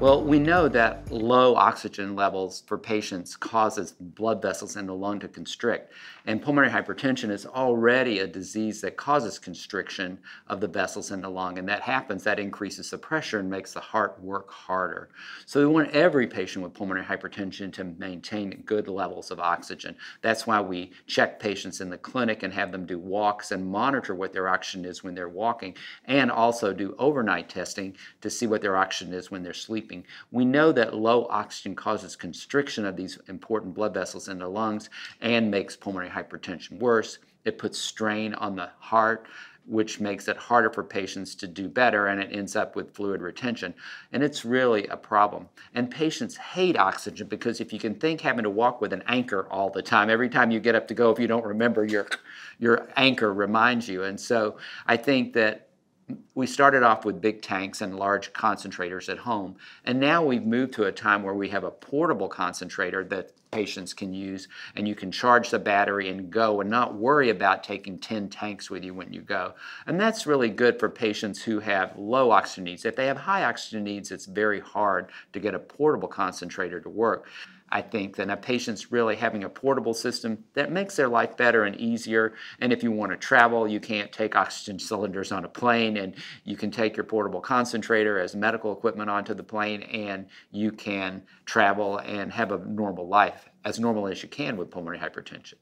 Well, we know that low oxygen levels for patients causes blood vessels in the lung to constrict. And pulmonary hypertension is already a disease that causes constriction of the vessels in the lung. And that increases the pressure and makes the heart work harder. So we want every patient with pulmonary hypertension to maintain good levels of oxygen. That's why we check patients in the clinic and have them do walks and monitor what their oxygen is when they're walking, and also do overnight testing to see what their oxygen is when they're sleeping. We know that low oxygen causes constriction of these important blood vessels in the lungs and makes pulmonary hypertension worse. It puts strain on the heart, which makes it harder for patients to do better, and it ends up with fluid retention. And it's really a problem. And patients hate oxygen because if you can think having to walk with an anchor all the time, every time you get up to go, if you don't remember, your anchor reminds you. And so I think that we started off with big tanks and large concentrators at home, and now we've moved to a time where we have a portable concentrator that patients can use, and you can charge the battery and go and not worry about taking 10 tanks with you when you go. And that's really good for patients who have low oxygen needs. If they have high oxygen needs, it's very hard to get a portable concentrator to work. I think that a patient's really having a portable system that makes their life better and easier. And if you want to travel, you can't take oxygen cylinders on a plane, and you can take your portable concentrator as medical equipment onto the plane, and you can travel and have a normal life, as normal as you can with pulmonary hypertension.